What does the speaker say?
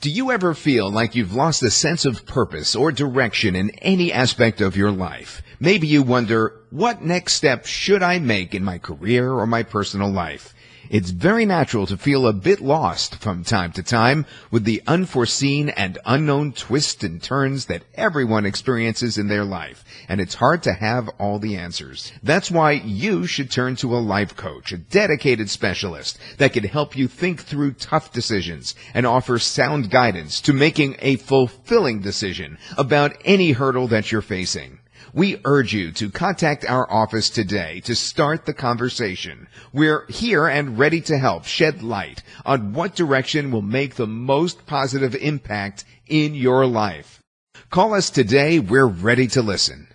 Do you ever feel like you've lost a sense of purpose or direction in any aspect of your life? Maybe you wonder, what next step should I make in my career or my personal life? It's very natural to feel a bit lost from time to time with the unforeseen and unknown twists and turns that everyone experiences in their life, and it's hard to have all the answers. That's why you should turn to a life coach, a dedicated specialist that can help you think through tough decisions and offer sound guidance to making a fulfilling decision about any hurdle that you're facing. We urge you to contact our office today to start the conversation. We're here and ready to help shed light on what direction will make the most positive impact in your life. Call us today. We're ready to listen.